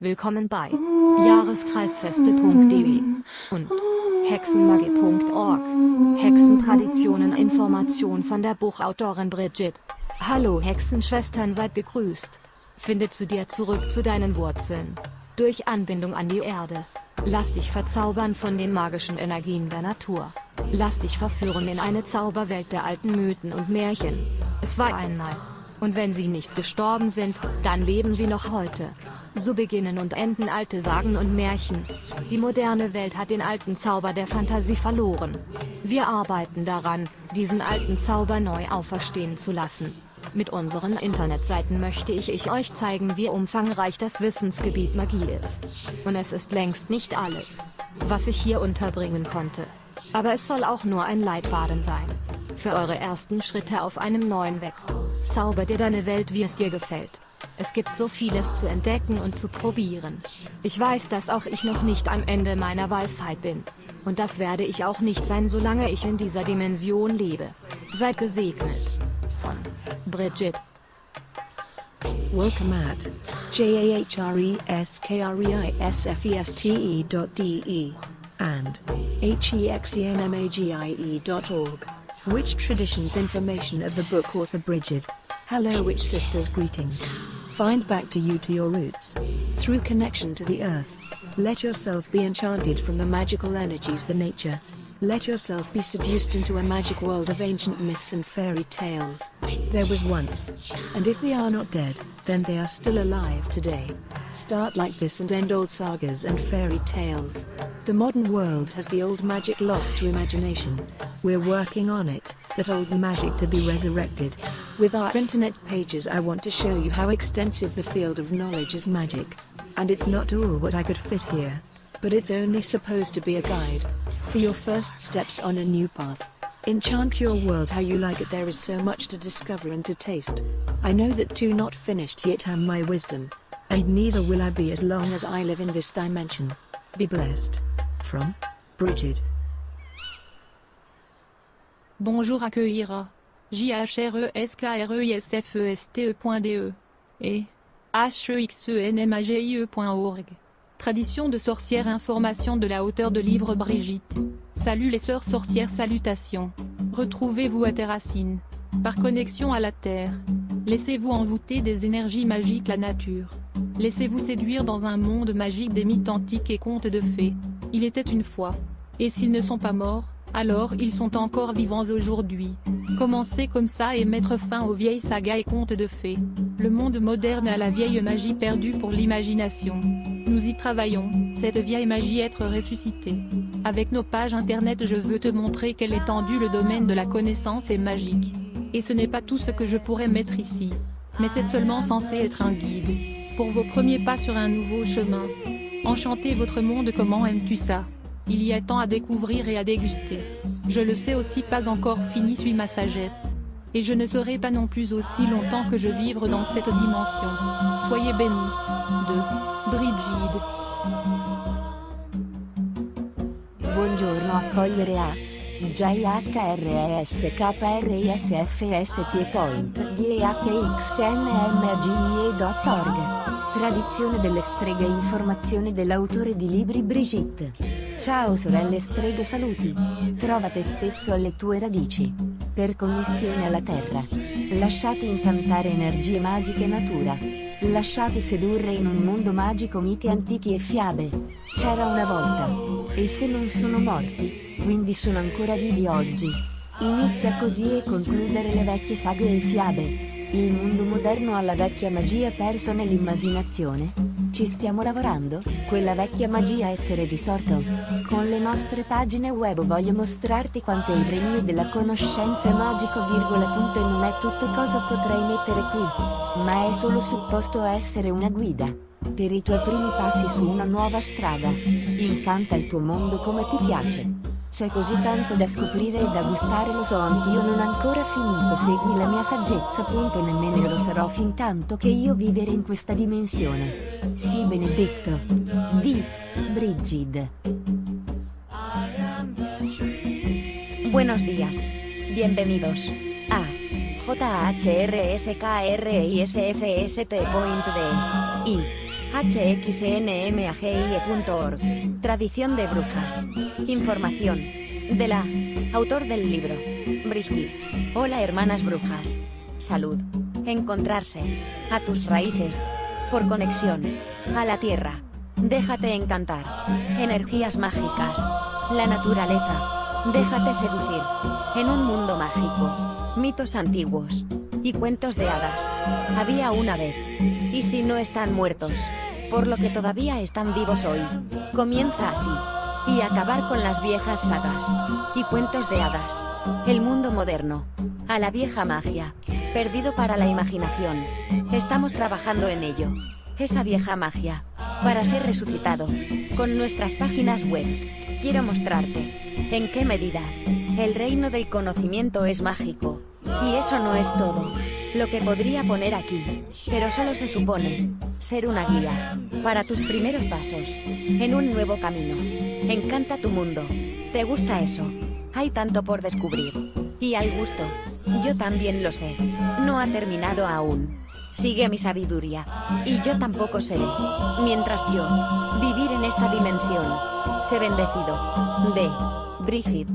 Willkommen bei jahreskreisfeste.de und Hexenmagie.org. Hexentraditionen, Information von der Buchautorin Bridget. Hallo Hexenschwestern, seid gegrüßt. Finde zu dir zurück, zu deinen Wurzeln. Durch Anbindung an die Erde. Lass dich verzaubern von den magischen Energien der Natur. Lass dich verführen in eine Zauberwelt der alten Mythen und Märchen. Es war einmal. Und wenn sie nicht gestorben sind, dann leben sie noch heute. So beginnen und enden alte Sagen und Märchen. Die moderne Welt hat den alten Zauber der Fantasie verloren. Wir arbeiten daran, diesen alten Zauber neu auferstehen zu lassen. Mit unseren Internetseiten möchte ich euch zeigen, wie umfangreich das Wissensgebiet Magie ist. Und es ist längst nicht alles, was ich hier unterbringen konnte. Aber es soll auch nur ein Leitfaden sein. Für eure ersten Schritte auf einem neuen Weg. Zauber dir deine Welt, wie es dir gefällt. Es gibt so vieles zu entdecken und zu probieren. Ich weiß, dass auch ich noch nicht am Ende meiner Weisheit bin. Und das werde ich auch nicht sein, solange ich in dieser Dimension lebe. Seid gesegnet. Von Bridget. Welcome at jahreskreisfeste.de and hexenmagie.org. Witch traditions, information of the book author Bridget. Hello witch sisters, greetings. Find back to you, to your roots. Through connection to the earth, let yourself be enchanted from the magical energies, the nature. Let yourself be seduced into a magic world of ancient myths and fairy tales. There was once, and if they are not dead, then they are still alive today. Start like this and end old sagas and fairy tales. The modern world has the old magic lost to imagination. We're working on it, that old magic to be resurrected. With our internet pages, I want to show you how extensive the field of knowledge is magic. And it's not all what I could fit here. But it's only supposed to be a guide for your first steps on a new path. Enchant your world how you like it. There is so much to discover and to taste. I know that too not finished yet am my wisdom. And neither will I be as long as I live in this dimension. Be blessed. From Bridget. Bonjour accueillera. jahreskreisfeste.de et hexenmagie.org. Tradition de sorcière, information de la auteure de livre Brigitte. Salut les sœurs sorcières, salutations. Retrouvez-vous à tes racines. Par connexion à la terre. Laissez-vous envoûter des énergies magiques, la nature. Laissez-vous séduire dans un monde magique des mythes antiques et contes de fées. Il était une fois. Et s'ils ne sont pas morts, alors ils sont encore vivants aujourd'hui. Commencez comme ça et mettre fin aux vieilles sagas et contes de fées. Le monde moderne a la vieille magie perdue pour l'imagination. Nous y travaillons, cette vieille magie être ressuscitée. Avec nos pages internet, je veux te montrer quelle étendue le domaine de la connaissance est magique. Et ce n'est pas tout ce que je pourrais mettre ici. Mais c'est seulement censé être un guide. Pour vos premiers pas sur un nouveau chemin. Enchanter votre monde, comment aimes-tu ça? Il y a tant à découvrir et à déguster. Je le sais aussi, pas encore fini, suis ma sagesse. Et je ne serai pas non plus aussi longtemps que je vivre dans cette dimension. Soyez bénis. De Brigid. Buongiorno a cogliere a jahreskreisfeste.de. Tradizione delle streghe, informazione dell'autore di libri Brigitte. Ciao sorelle streghe, saluti. Trova te stesso alle tue radici. Per connessione alla terra. Lasciate incantare energie magiche e natura. Lasciate sedurre in un mondo magico miti antichi e fiabe. C'era una volta. E se non sono morti, quindi sono ancora vivi oggi. Inizia così e concludere le vecchie saghe e fiabe. Il mondo moderno alla vecchia magia perso nell'immaginazione? Ci stiamo lavorando, quella vecchia magia essere risorto. Con le nostre pagine web voglio mostrarti quanto il regno della conoscenza è magico, virgola. Non è tutto cosa potrei mettere qui, ma è solo supposto essere una guida. Per i tuoi primi passi su una nuova strada. Incanta il tuo mondo come ti piace. C'è così tanto da scoprire e da gustare, lo so, anch'io non ancora finito. Segui la mia saggezza, punto, nemmeno lo sarò fin tanto che io vivere in questa dimensione. Sì, benedetto. Di Brigid. Buenos días. Bienvenidos a jahreskreisfeste.de. Hexenmagie.org. Tradición de brujas. Información de la autor del libro, Brigitte. Hola hermanas brujas. Salud. Encontrarse a tus raíces. Por conexión a la tierra. Déjate encantar. Energías mágicas. La naturaleza. Déjate seducir. En un mundo mágico. Mitos antiguos y cuentos de hadas. Había una vez. Y si no están muertos, por lo que todavía están vivos hoy. Comienza así. Y acabar con las viejas sagas y cuentos de hadas. El mundo moderno. A la vieja magia. Perdido para la imaginación. Estamos trabajando en ello. Esa vieja magia. Para ser resucitado. Con nuestras páginas web. Quiero mostrarte. En qué medida. El reino del conocimiento es mágico. Y eso no es todo. Lo que podría poner aquí. Pero solo se supone. Ser una guía. Para tus primeros pasos. En un nuevo camino. Encanta tu mundo. ¿Te gusta eso? Hay tanto por descubrir. Y al gusto. Yo también lo sé. No ha terminado aún. Sigue mi sabiduría. Y yo tampoco seré. Mientras yo. Vivir en esta dimensión. Sé bendecido. De Brigitte.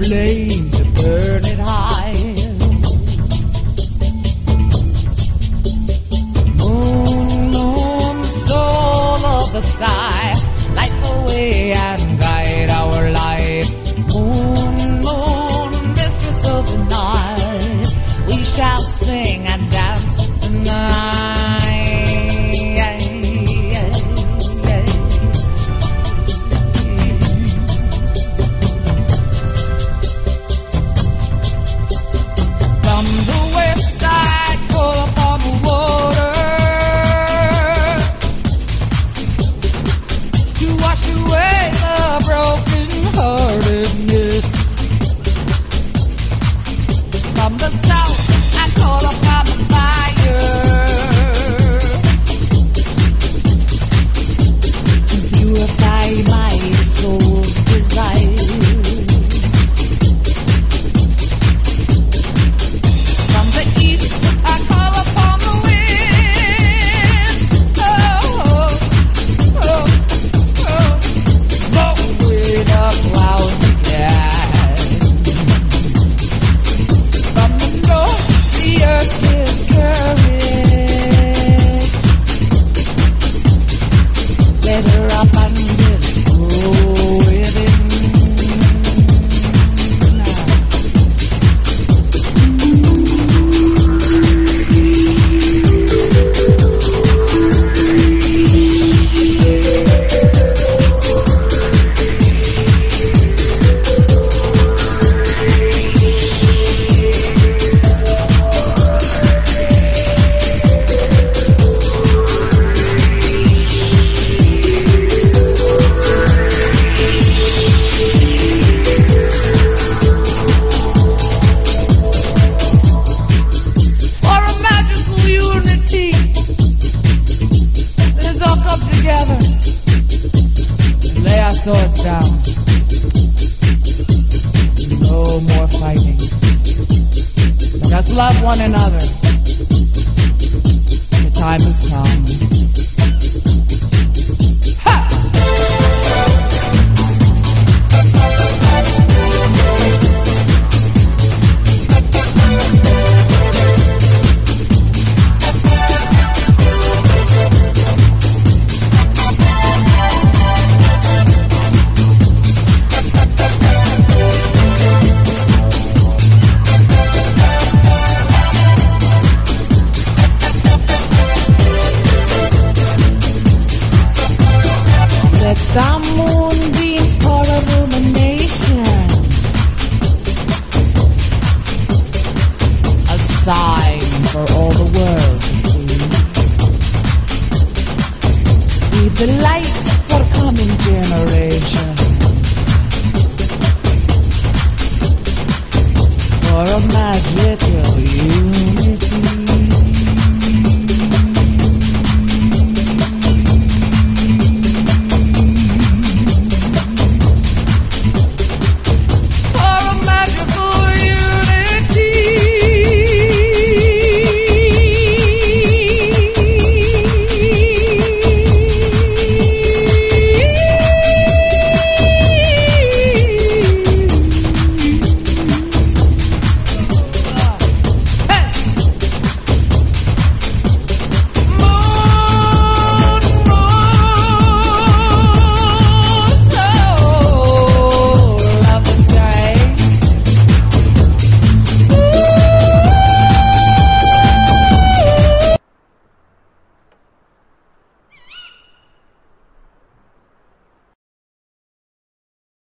Flame to burn it high. Moon, moon, soul of the sky, light the way and guide our life. Moon, moon, mistress of the night, we shall sing and dance tonight. swords down. No more fighting. Let us love one another. The time has come. Some moonbeams for illumination. A sign for all the world to see. With the light